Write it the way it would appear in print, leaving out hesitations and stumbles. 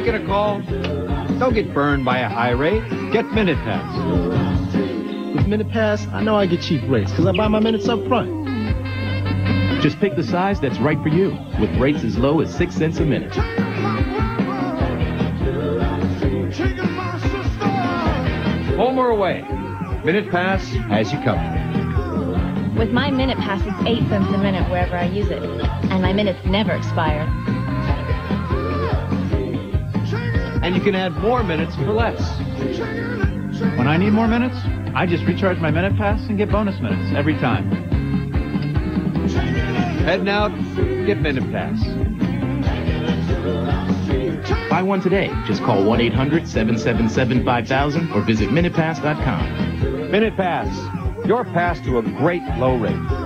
making a call. Don't get burned by a high rate. Get Minute Pass. With Minute Pass, I know I get cheap rates because I buy my minutes up front. Just pick the size that's right for you with rates as low as 6 cents a minute. Home or away, Minute Pass has you covered. With my Minute Pass, it's 8 cents a minute wherever I use it. And my minutes never expire. And you can add more minutes for less. When I need more minutes, I just recharge my Minute Pass and get bonus minutes every time. Head now, get Minute Pass. Buy one today. Just call 1-800-777-5000 or visit MinutePass.com. Minute Pass, your pass to a great low rate.